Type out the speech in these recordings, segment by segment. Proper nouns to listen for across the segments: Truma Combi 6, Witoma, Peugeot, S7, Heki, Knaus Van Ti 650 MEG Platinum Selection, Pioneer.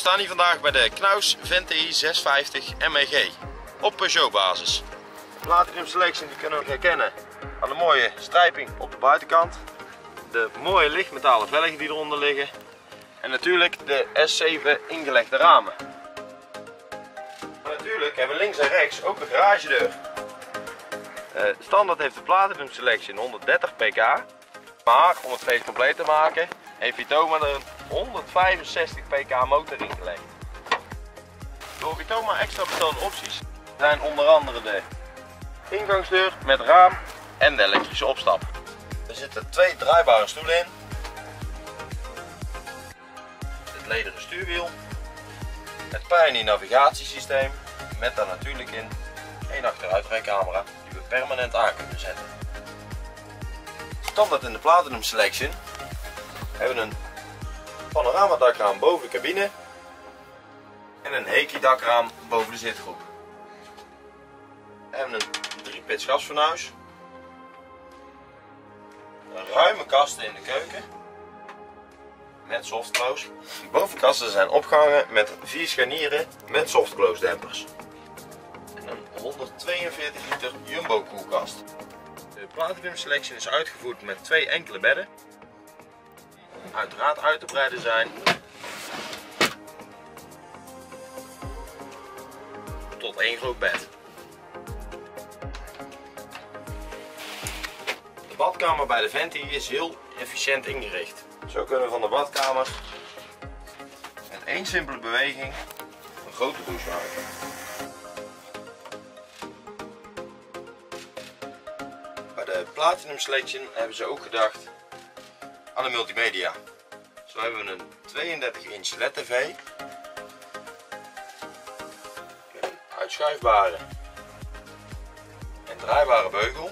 staan hier vandaag bij de Knaus Van Ti 650 MEG op Peugeot basis. De Platinum Selection die kunnen we herkennen aan de mooie strijping op de buitenkant, de mooie lichtmetalen velgen die eronder liggen en natuurlijk de S7 ingelegde ramen. Maar natuurlijk hebben we links en rechts ook een garagedeur. Standaard heeft de Platinum Selection 130 pk, maar om het feest compleet te maken heeft Witoma er een 165 pk motor ingelegd. Door Witoma extra bestelde opties zijn onder andere de ingangsdeur met raam en de elektrische opstap. Er zitten twee draaibare stoelen in, het lederen stuurwiel, het Pioneer navigatiesysteem met daar natuurlijk in een achteruitrijcamera die we permanent aan kunnen zetten. Standaard in de Platinum Selection hebben we een panoramadakraam boven de cabine en een Heki dakraam boven de zitgroep. We hebben een 3-pits gasfornuis, een ruime kasten in de keuken met softclose. De bovenkasten zijn opgehangen met 4 scharnieren met softclose dempers en een 142 liter jumbo koelkast. De Platinum Selection is uitgevoerd met 2 enkele bedden, die uiteraard uit te breiden zijn tot 1 groot bed. De badkamer bij de Van Ti is heel efficiënt ingericht. Zo kunnen we van de badkamer met één simpele beweging een grote douche maken. Bij de Platinum Selection hebben ze ook gedacht aan de multimedia. Zo hebben we een 32-inch LED TV, een uitschuifbare en draaibare beugel.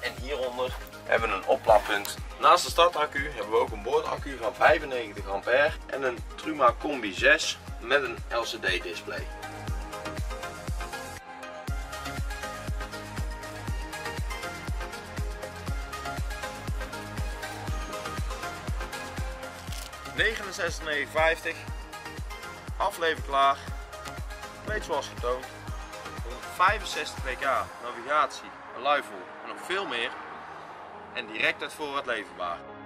En hieronder hebben we een oplaadpunt. Naast de startaccu hebben we ook een boordaccu van 95 ampère en een Truma Combi 6 met een LCD display. €69,50, afleverklaar, compleet zoals getoond. 65 pk, navigatie, een luivel en nog veel meer en direct uit voorraad leverbaar.